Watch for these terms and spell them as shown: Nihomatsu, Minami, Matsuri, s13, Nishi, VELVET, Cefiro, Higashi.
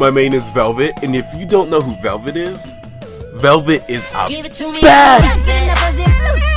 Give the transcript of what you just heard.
My main is Velvet, and if you don't know who Velvet is, Velvet is a bad